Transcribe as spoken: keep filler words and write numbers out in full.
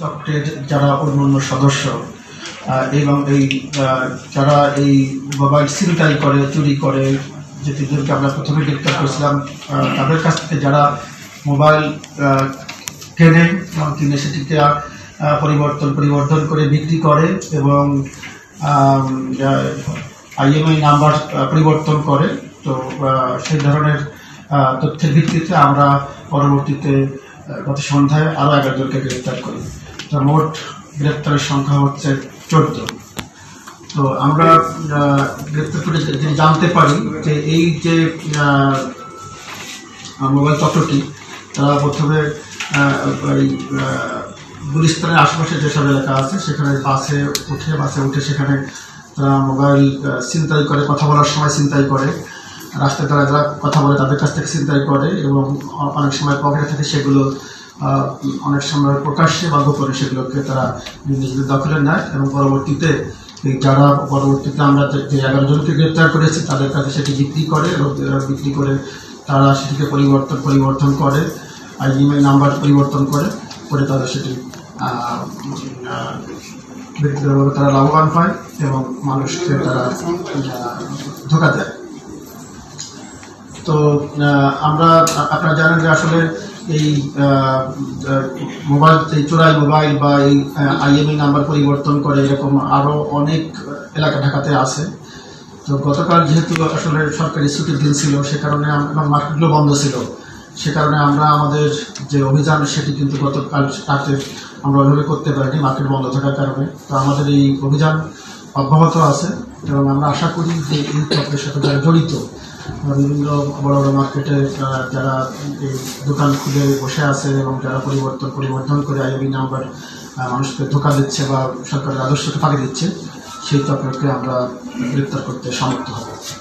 চক্রের যারা অন্যান্য সদস্য এবং এই যারা এই মোবাইল ছিনতাই করে, চুরি করে, যেটিদেরকে আমরা প্রথমে গ্রেপ্তার করেছিলাম, তাদের কাছ থেকে যারা মোবাইল কেনে এবং কিনে সেটিকে পরিবর্তন পরিবর্তন করে বিক্রি করে এবং আইএমআই নাম্বার পরিবর্তন করে, তো সেই ধরনের তথ্যের ভিত্তিতে আমরা পরবর্তীতে গত সন্ধ্যায় আরও এগারো জনকে গ্রেপ্তার করি। তো মোট গ্রেপ্তারের সংখ্যা হচ্ছে চোদ্দ। তো আমরা গ্রেপ্তার করে জানতে পারি যে এই যে মোবাইল চক্রটি, তারা প্রথমে গুলিস্তানের আশেপাশে যেসব এলাকা আছে সেখানে বাসে উঠে বাসে উঠে সেখানে তারা মোবাইল ছিনতাই করে, কথা বলার সময় ছিনতাই করে, রাস্তায় তারা যারা কথা বলে তাদের কাছ থেকে ছিনতাই করে এবং অনেক সময় পকেটে থেকে সেগুলো অনেক সময় প্রকাশ্যে বা গোপনে সেগুলোকে তারা নিজেদের দখলে নেয় এবং পরবর্তীতে যারা পরবর্তীতে আমরা যে এগারো জনকে গ্রেপ্তার করেছি তাদের কাছে সেটি বিক্রি করে এবং বিক্রি করে তারা সেটিকে পরিবর্তন পরিবর্তন করে, আইএমআই নাম্বার পরিবর্তন করে করে তারা সেটি ব্যক্তিগতভাবে তারা লাভবান হয় এবং মানুষকে তারা ধোকা দেয়। তো আমরা আপনারা জানেন যে আসলে এই মোবাইল এই চোরাই মোবাইল বা এই আইএমআই নাম্বার পরিবর্তন করে এরকম আরও অনেক এলাকা ঢাকাতে আছে। তো গতকাল যেহেতু আসলে সরকারি ছুটির দিন ছিল সে কারণে এবং মার্কেটগুলো বন্ধ ছিল, সে কারণে আমরা আমাদের যে অভিযান সেটি কিন্তু গতকাল রাতে আমরা ওইভাবে করতে পারিনি মার্কেট বন্ধ থাকার কারণে। তো আমাদের এই অভিযান অব্যাহত আছে এবং আমরা আশা করি যে এই চক্রের সাথে যারা জড়িত বিভিন্ন বড় বড় মার্কেটে যারা এই দোকান খুলে বসে আছে এবং যারা পরিবর্তন পরিবর্তন করে আইএমআই নাম্বার মানুষকে ধোকা দিচ্ছে বা সরকারের আদর্শকে ফাঁকি দিচ্ছে, সেই চক্রকে আমরা গ্রেপ্তার করতে সমর্থ হব।